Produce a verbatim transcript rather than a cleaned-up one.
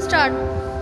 Start.